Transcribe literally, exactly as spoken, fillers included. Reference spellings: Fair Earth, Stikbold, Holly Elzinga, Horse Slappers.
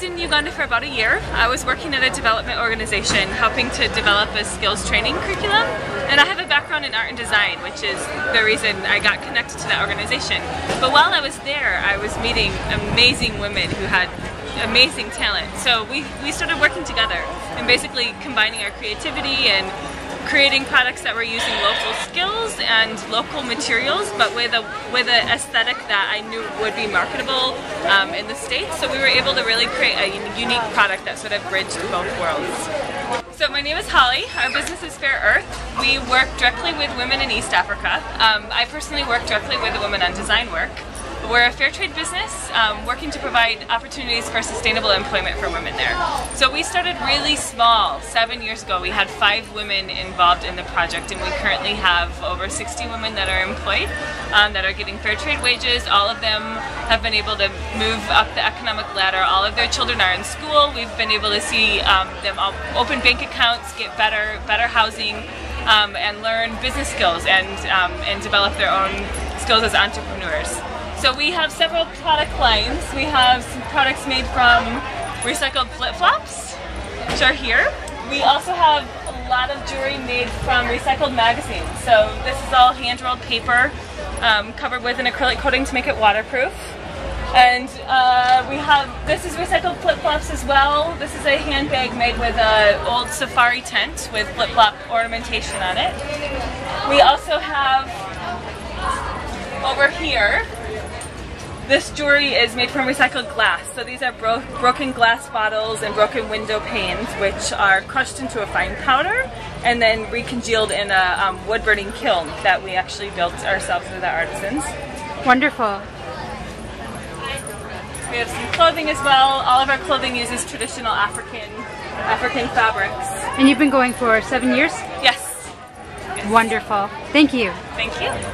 lived in Uganda for about a year. I was working at a development organization helping to develop a skills training curriculum, and I have a background in art and design, which is the reason I got connected to that organization. But while I was there, I was meeting amazing women who had amazing talent. So we, we started working together and basically combining our creativity and creating products that were using local skills and local materials, but with a with an aesthetic that I knew would be marketable um, in the States. So we were able to really create a unique product that sort of bridged both worlds. So my name is Holly. Our business is Fair Earth. We work directly with women in East Africa. Um, I personally work directly with the women on design work. We're a fair trade business um, working to provide opportunities for sustainable employment for women there. So we started really small. Seven years ago we had five women involved in the project, and we currently have over sixty women that are employed, um, that are getting fair trade wages. All of them have been able to move up the economic ladder. All of their children are in school. We've been able to see um, them open bank accounts, get better, better housing, um, and learn business skills and, um, and develop their own skills as entrepreneurs. So we have several product lines. We have some products made from recycled flip-flops, which are here. We also have a lot of jewelry made from recycled magazines. So this is all hand-rolled paper um, covered with an acrylic coating to make it waterproof. And uh, we have, this is recycled flip-flops as well. This is a handbag made with an old safari tent with flip-flop ornamentation on it. We also have, over here, this jewelry is made from recycled glass. So these are bro broken glass bottles and broken window panes, which are crushed into a fine powder and then recongealed in a um, wood-burning kiln that we actually built ourselves with our artisans. Wonderful. We have some clothing as well. All of our clothing uses traditional African, African fabrics. And you've been going for seven years? Yes. Yes. Wonderful. Thank you. Thank you.